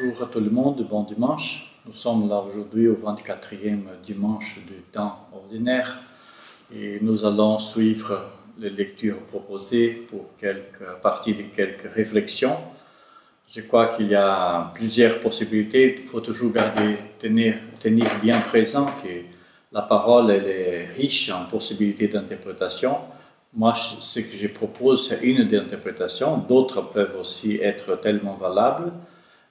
Bonjour à tout le monde, bon dimanche. Nous sommes là aujourd'hui au 24e dimanche du temps ordinaire et nous allons suivre les lectures proposées à partir de quelques réflexions. Je crois qu'il y a plusieurs possibilités. Il faut toujours tenir bien présent que la parole elle est riche en possibilités d'interprétation. Moi, ce que je propose, c'est une interprétation. D'autres peuvent aussi être tellement valables.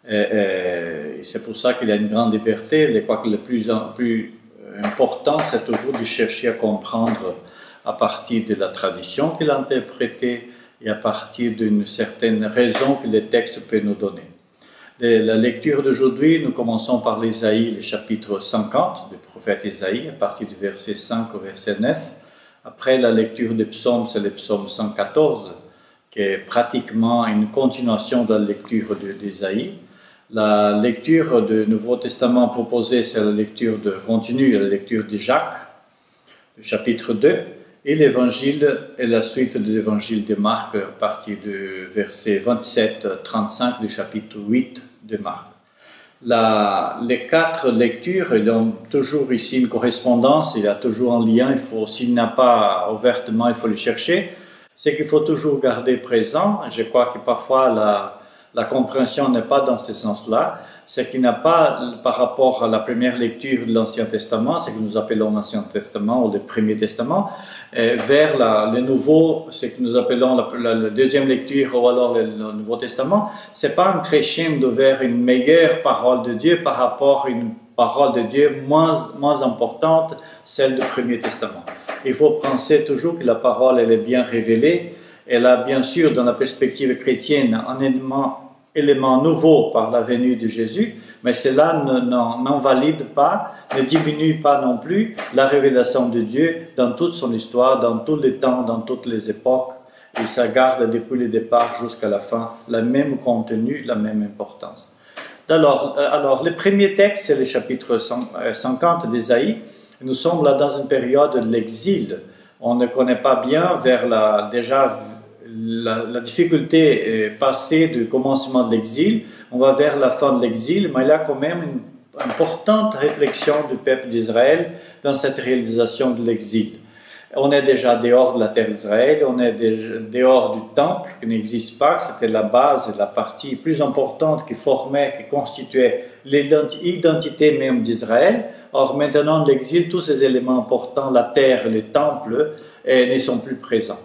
Et c'est pour ça qu'il y a une grande liberté. Je crois que le plus important, c'est toujours de chercher à comprendre à partir de la tradition qu'il a interprétée et à partir d'une certaine raison que le texte peut nous donner. La lecture d'aujourd'hui, nous commençons par l'Ésaïe, le chapitre 50 du prophète Ésaïe, à partir du verset 5 au verset 9. Après la lecture des psaumes, c'est le psaume 114, qui est pratiquement une continuation de la lecture d'Ésaïe. La lecture du Nouveau Testament proposée, c'est la lecture continue, la lecture de Jacques, du chapitre 2, et l'évangile et la suite de l'évangile de Marc, à partir du verset 27-35 du chapitre 8 de Marc. Les quatre lectures ont toujours ici une correspondance, il y a toujours un lien, s'il n'y a pas ouvertement, il faut le chercher. C'est qu'il faut toujours garder présent, je crois que parfois la compréhension n'est pas dans ce sens-là, c'est qu'il n'y a pas, par rapport à la première lecture de l'Ancien Testament, ce que nous appelons l'Ancien Testament ou le Premier Testament, vers le Nouveau, ce que nous appelons la deuxième lecture ou alors le Nouveau Testament, ce n'est pas un crescendo vers une meilleure parole de Dieu par rapport à une parole de Dieu moins importante, celle du Premier Testament. Il faut penser toujours que la parole elle est bien révélée. Elle a bien sûr, dans la perspective chrétienne, un élément nouveau par la venue de Jésus, mais cela n'invalide pas, ne diminue pas non plus la révélation de Dieu dans toute son histoire, dans tous les temps, dans toutes les époques. Et ça garde depuis le départ jusqu'à la fin le même contenu, la même importance. Alors le premier texte, c'est le chapitre 50 d'Ésaïe. Nous sommes là dans une période de l'exil. On ne connaît pas bien la difficulté passée du commencement de l'exil. On va vers la fin de l'exil, mais il y a quand même une importante réflexion du peuple d'Israël dans cette réalisation de l'exil. On est déjà dehors de la terre d'Israël, on est dehors du temple qui n'existe pas, c'était la base, la partie plus importante qui formait, qui constituait l'identité même d'Israël. Or maintenant, l'exil, tous ces éléments importants, la terre, le temple, ne sont plus présents.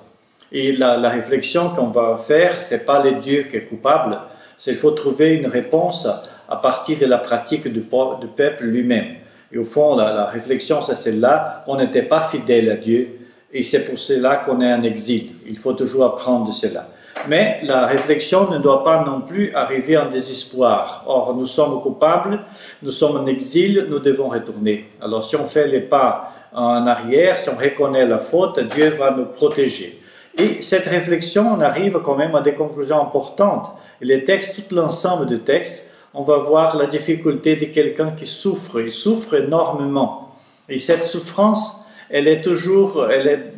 Et la réflexion qu'on va faire, ce n'est pas le Dieu qui est coupable, c'est qu'il faut trouver une réponse à partir de la pratique du peuple lui-même. Et au fond, la réflexion, c'est celle-là, on n'était pas fidèle à Dieu, et c'est pour cela qu'on est en exil. Il faut toujours apprendre de cela. Mais la réflexion ne doit pas non plus arriver en désespoir. Or, nous sommes coupables, nous sommes en exil, nous devons retourner. Alors, si on fait les pas en arrière, si on reconnaît la faute, Dieu va nous protéger. Et cette réflexion, on arrive quand même à des conclusions importantes. Et les textes, tout l'ensemble des textes, on va voir la difficulté de quelqu'un qui souffre. Il souffre énormément. Et cette souffrance,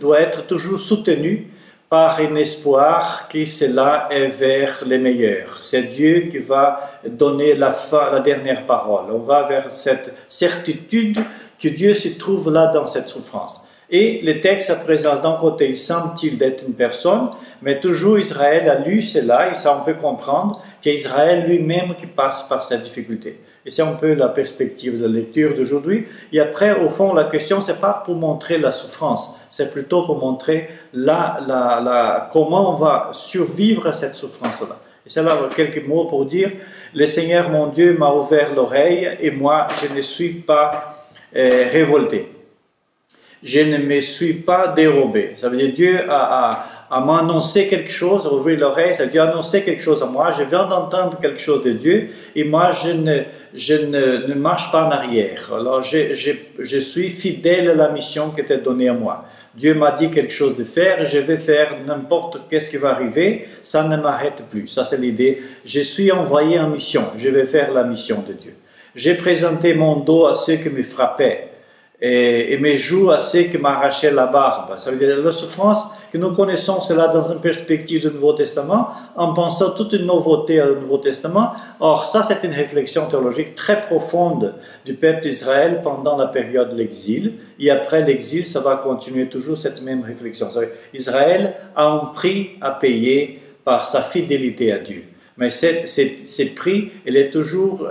doit être toujours soutenue par un espoir qui, cela, est vers les meilleurs. C'est Dieu qui va donner la dernière parole. On va vers cette certitude que Dieu se trouve là dans cette souffrance. Et le texte à présent, d'un côté, il semble-t-il d'être une personne, mais toujours Israël a lu cela, et ça on peut comprendre qu'Israël lui-même qui passe par cette difficulté. Et c'est un peu la perspective de la lecture d'aujourd'hui. Et après, au fond, la question, ce n'est pas pour montrer la souffrance, c'est plutôt pour montrer comment on va survivre à cette souffrance-là. Et c'est là quelques mots pour dire, « Le Seigneur mon Dieu m'a ouvert l'oreille et moi, je ne suis pas révolté. » Je ne me suis pas dérobé. Ça veut dire Dieu a m'annoncé quelque chose, ouvrir l'oreille, ça veut dire annoncer quelque chose à moi. Je viens d'entendre quelque chose de Dieu et moi je ne marche pas en arrière. Alors je suis fidèle à la mission qui était donnée à moi. Dieu m'a dit quelque chose de faire et je vais faire n'importe qu'est-ce qui va arriver, ça ne m'arrête plus. Ça c'est l'idée. Je suis envoyé en mission, je vais faire la mission de Dieu. J'ai présenté mon dos à ceux qui me frappaient. et mes joues à ceux qui m'arrachaient la barbe. Ça veut dire la souffrance que nous connaissons cela dans une perspective du Nouveau Testament, en pensant toute une nouveauté au Nouveau Testament. Or, ça c'est une réflexion théologique très profonde du peuple d'Israël pendant la période de l'exil, et après l'exil, ça va continuer toujours cette même réflexion. Ça veut dire, Israël a un prix à payer par sa fidélité à Dieu. Mais ce prix, il est toujours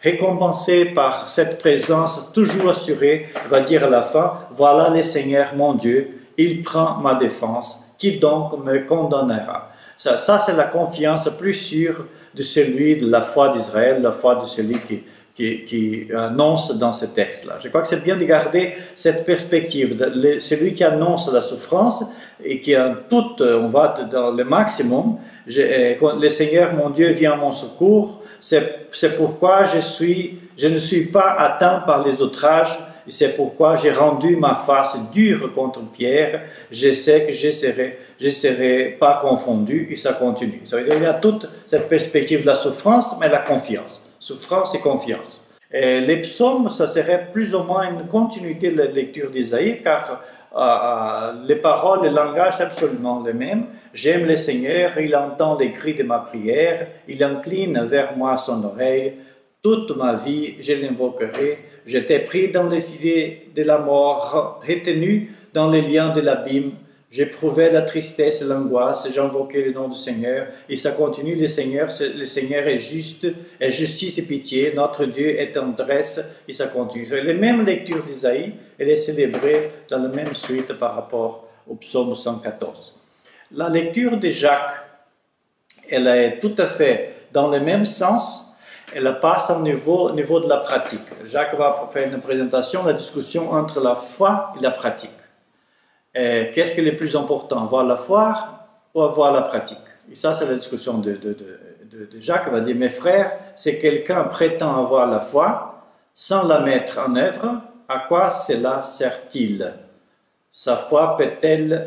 récompensé par cette présence toujours assurée, va dire à la fin, « Voilà le Seigneur mon Dieu, il prend ma défense, qui donc me condamnera ?» Ça c'est la confiance plus sûre de celui de la foi d'Israël, la foi de celui qui annonce dans ce texte-là. Je crois que c'est bien de garder cette perspective, celui qui annonce la souffrance et qui en tout, on va dans le maximum, « Le Seigneur mon Dieu vient à mon secours », c'est pourquoi je ne suis pas atteint par les outrages, et c'est pourquoi j'ai rendu ma face dure contre Pierre, je sais que je ne serai pas confondu, et ça continue. Ça veut dire qu'il y a toute cette perspective de la souffrance, mais la confiance. Souffrance et confiance. Et les psaumes, ça serait plus ou moins une continuité de la lecture d'Isaïe, car les paroles, le langage, sont absolument les mêmes. J'aime le Seigneur, il entend les cris de ma prière, il incline vers moi son oreille. Toute ma vie, je l'invoquerai. J'étais pris dans les filets de la mort, retenu dans les liens de l'abîme. J'éprouvais la tristesse et l'angoisse, j'invoquais le nom du Seigneur, et ça continue, le Seigneur est juste, est justice et pitié, notre Dieu est tendresse, et ça continue. Les mêmes lectures d'Isaïe, elle est célébrée dans la même suite par rapport au psaume 114. La lecture de Jacques, elle est tout à fait dans le même sens, elle passe au niveau de la pratique. Jacques va faire une présentation, la discussion entre la foi et la pratique. Qu'est-ce qui est le plus important, avoir la foi ou avoir la pratique? Et ça, c'est la discussion de Jacques. Il va dire, mes frères, si quelqu'un prétend avoir la foi sans la mettre en œuvre, à quoi cela sert-il? Sa foi peut-elle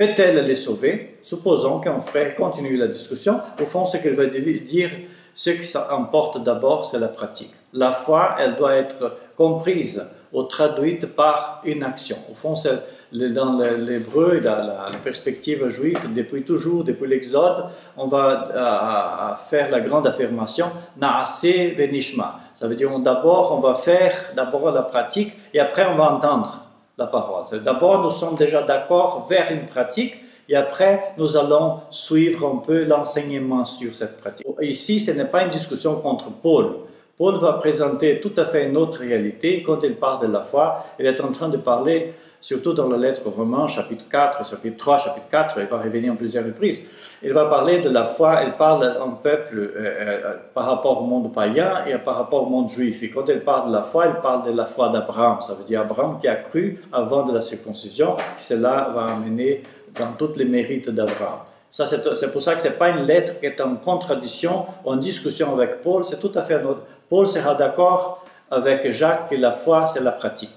les sauver? Supposons qu'un frère continue la discussion. Au fond, ce qu'il va dire, ce qui importe d'abord, c'est la pratique. La foi, elle doit être comprise ou traduite par une action. Au fond, c'est dans l'hébreu, dans la perspective juive, depuis toujours, depuis l'Exode, on va faire la grande affirmation « Naaseh venishma ». Ça veut dire d'abord, on va faire d'abord la pratique et après on va entendre la parole. D'abord, nous sommes déjà d'accord vers une pratique et après, nous allons suivre un peu l'enseignement sur cette pratique. Ici, ce n'est pas une discussion contre Paul. Paul va présenter tout à fait une autre réalité. Quand il parle de la foi, il est en train de parler, surtout dans la lettre aux Romains, chapitre 4, chapitre 3, chapitre 4, il va revenir en plusieurs reprises. Il va parler de la foi, il parle en peuple par rapport au monde païen et par rapport au monde juif. Et quand il parle de la foi, il parle de la foi d'Abraham. Ça veut dire Abraham qui a cru avant de la circoncision, cela va amener dans tous les mérites d'Abraham. C'est pour ça que ce n'est pas une lettre qui est en contradiction, en discussion avec Paul, c'est tout à fait un autre. Paul sera d'accord avec Jacques que la foi, c'est la pratique,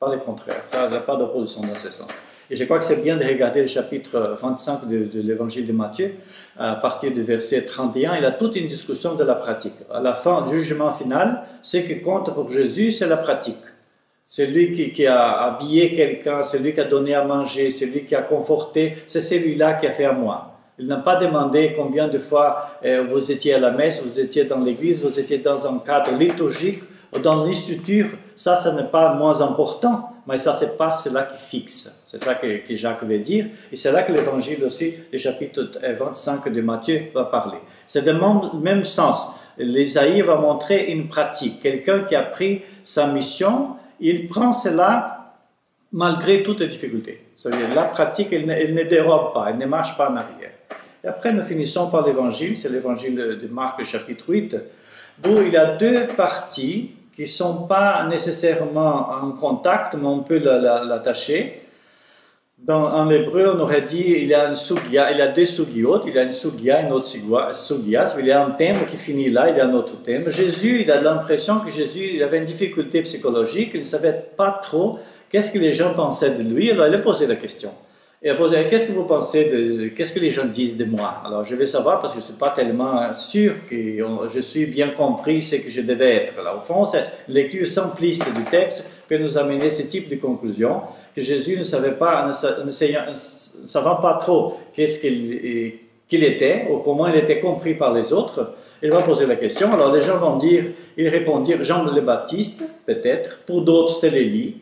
pas le contraire. Ça n'a pas d'opposition dans ce sens. Et je crois que c'est bien de regarder le chapitre 25 de l'évangile de Matthieu, à partir du verset 31, il a toute une discussion de la pratique. À la fin du jugement final, ce qui compte pour Jésus, c'est la pratique. C'est lui qui a habillé quelqu'un, c'est lui qui a donné à manger, c'est lui qui a conforté, c'est celui-là qui a fait à moi. Il n'a pas demandé combien de fois vous étiez à la messe, vous étiez dans l'église, vous étiez dans un cadre liturgique ou dans l'institution. Ça n'est pas moins important, mais ça, c'est pas cela qui fixe. C'est ça que Jacques veut dire. Et c'est là que l'évangile aussi, le chapitre 25 de Matthieu, va parler. C'est le même sens. L'Ésaïe va montrer une pratique. Quelqu'un qui a pris sa mission, il prend cela malgré toutes les difficultés. Ça veut dire, la pratique, elle ne dérobe pas, elle ne marche pas en arrière. Et après, nous finissons par l'évangile, c'est l'évangile de Marc, chapitre 8, où il y a deux parties qui ne sont pas nécessairement en contact, mais on peut l'attacher. En hébreu, on aurait dit, il y a une sugya, il y a deux sugyot, il y a une sugya, une autre sugya, il y a un thème qui finit là, il y a un autre thème. Jésus, il a l'impression que Jésus, il avait une difficulté psychologique, il ne savait pas trop qu'est-ce que les gens pensaient de lui. Alors, il a posé la question. et a posé qu'est-ce que vous pensez de qu'est-ce que les gens disent de moi. Alors je vais savoir parce que je suis pas tellement sûr que je suis bien compris ce que je devais être. Alors, au fond, cette lecture simpliste du texte peut nous amener ce type de conclusion que Jésus ne savait pas, ne savait pas trop qu'est-ce qu'il était ou comment il était compris par les autres. Il va poser la question. Alors les gens vont dire, ils répondirent Jean le Baptiste peut-être. Pour d'autres c'est Élie.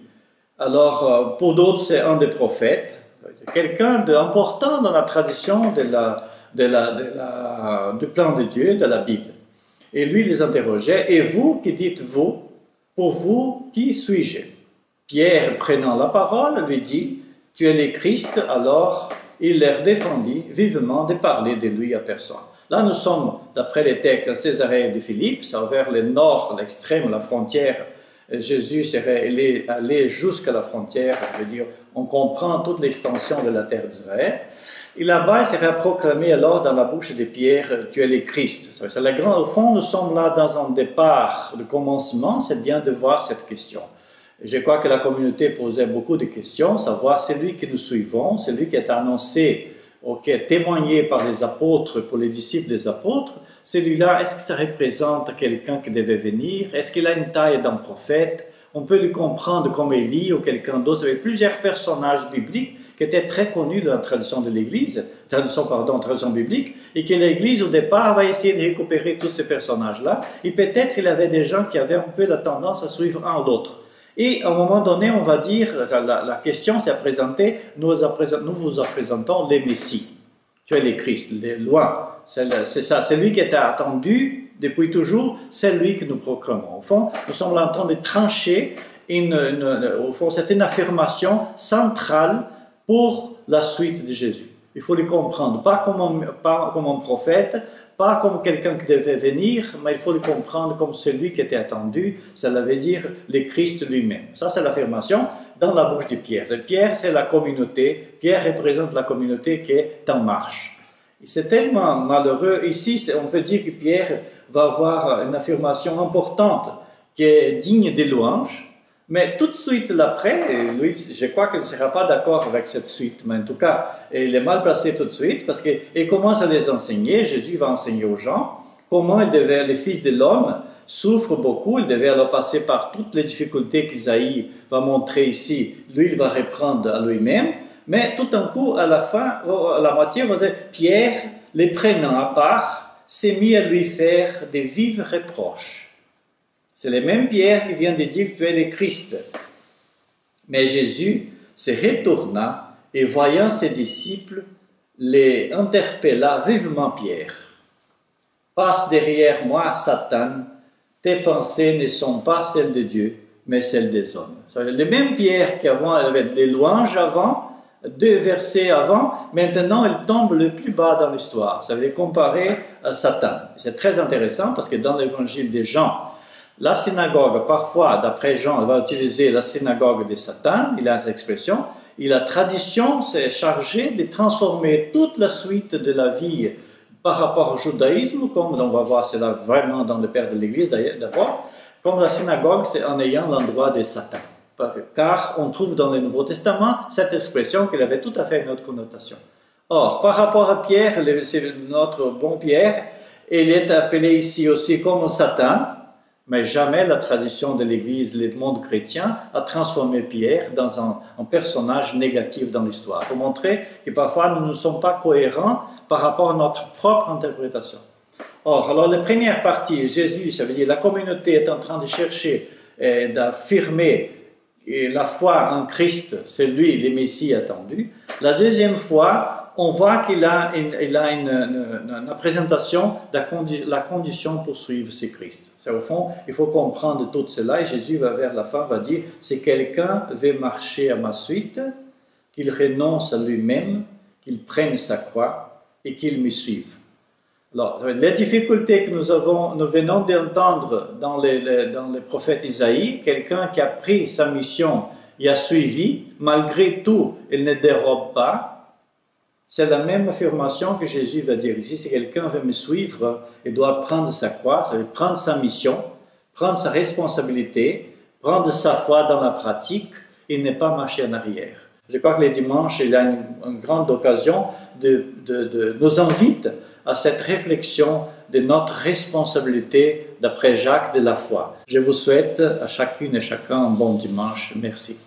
Alors pour d'autres c'est un des prophètes. Quelqu'un d'important dans la tradition du plan de Dieu, de la Bible. Et lui les interrogeait, et vous, qui dites-vous, pour vous, qui suis-je? Pierre, prenant la parole, lui dit, tu es le Christ. Alors il leur défendit vivement de parler de lui à personne. Là nous sommes, d'après les textes, à Césarée de Philippe, c'est vers le nord, l'extrême, la frontière. Jésus serait allé jusqu'à la frontière, je veux dire, on comprend toute l'extension de la terre d'Israël. Et là-bas, il serait proclamé alors dans la bouche de Pierre, tu es le Christ. Au fond, nous sommes là dans un départ, le commencement, c'est bien de voir cette question. Je crois que la communauté posait beaucoup de questions, savoir celui que nous suivons, celui qui est annoncé, ou qui est témoigné par les apôtres, pour les disciples des apôtres, celui-là, est-ce que ça représente quelqu'un qui devait venir? Est-ce qu'il a une taille d'un prophète? On peut le comprendre comme Élie ou quelqu'un d'autre. Il y avait plusieurs personnages bibliques qui étaient très connus dans la tradition de l'Église, tradition biblique, et que l'Église, au départ, va essayer de récupérer tous ces personnages-là. Et peut-être il y avait des gens qui avaient un peu la tendance à suivre un ou l'autre. Et à un moment donné, on va dire, la question s'est présentée, nous vous présentons les Messies. Tu es le Christ, loin. C'est ça, c'est lui qui était attendu depuis toujours, c'est lui que nous proclamons. Au fond, nous sommes en train de trancher, au fond, c'est une affirmation centrale pour la suite de Jésus. Il faut le comprendre, pas comme un prophète, pas comme quelqu'un qui devait venir, mais il faut le comprendre comme celui qui était attendu, cela veut dire le Christ lui-même. Ça, c'est l'affirmation dans la bouche de Pierre. Pierre, c'est la communauté, Pierre représente la communauté qui est en marche. C'est tellement malheureux, ici, on peut dire que Pierre va avoir une affirmation importante qui est digne des louanges. Mais tout de suite l'après, lui, je crois qu'il ne sera pas d'accord avec cette suite, mais en tout cas, il est mal placé tout de suite parce qu'il commence à les enseigner. Jésus va enseigner aux gens comment le Fils de l'homme souffre beaucoup, il devait alors passer par toutes les difficultés qu'Isaïe va montrer ici. Lui, il va reprendre à lui-même, mais tout d'un coup, à la fin, à la moitié, on va dire, Pierre, les prenant à part, s'est mis à lui faire des vives reproches. C'est le même Pierre qui vient de dire que tu es le Christ. Mais Jésus se retourna et voyant ses disciples, les interpella vivement Pierre. Passe derrière moi, Satan, tes pensées ne sont pas celles de Dieu, mais celles des hommes. Le même Pierre qui avait les louanges avant, 2 versets avant, maintenant il tombe le plus bas dans l'histoire. Ça veut dire comparer à Satan. C'est très intéressant parce que dans l'évangile de Jean, la synagogue, parfois, d'après Jean, va utiliser la synagogue de Satan, il a cette expression, et la tradition s'est chargée de transformer toute la suite de la vie par rapport au judaïsme, comme on va voir cela vraiment dans le Père de l'Église d'abord, comme la synagogue, c'est en ayant l'endroit de Satan. Car on trouve dans le Nouveau Testament cette expression qu'il avait tout à fait une autre connotation. Or, par rapport à Pierre, c'est notre bon Pierre, il est appelé ici aussi comme Satan, mais jamais la tradition de l'Église, le monde chrétien, a transformé Pierre dans un personnage négatif dans l'histoire. Pour montrer que parfois nous ne sommes pas cohérents par rapport à notre propre interprétation. Or, alors la première partie, Jésus, ça veut dire la communauté est en train de chercher, d'affirmer la foi en Christ, c'est lui le Messie attendu. La deuxième fois, on voit qu'il a une présentation de la condition pour suivre ce Christ. C'est au fond, il faut comprendre tout cela et Jésus va vers la fin, va dire « Si quelqu'un veut marcher à ma suite, qu'il renonce à lui-même, qu'il prenne sa croix et qu'il me suive. » Alors, les difficultés que nous venons d'entendre dans les prophètes Isaïe, quelqu'un qui a pris sa mission et a suivi, malgré tout, il ne dérobe pas. C'est la même affirmation que Jésus va dire ici. Si quelqu'un veut me suivre, il doit prendre sa croix, ça veut dire prendre sa mission, prendre sa responsabilité, prendre sa foi dans la pratique et ne pas marcher en arrière. Je crois que les dimanches, il y a une grande occasion de nous inviter à cette réflexion de notre responsabilité d'après Jacques de la foi. Je vous souhaite à chacune et chacun un bon dimanche. Merci.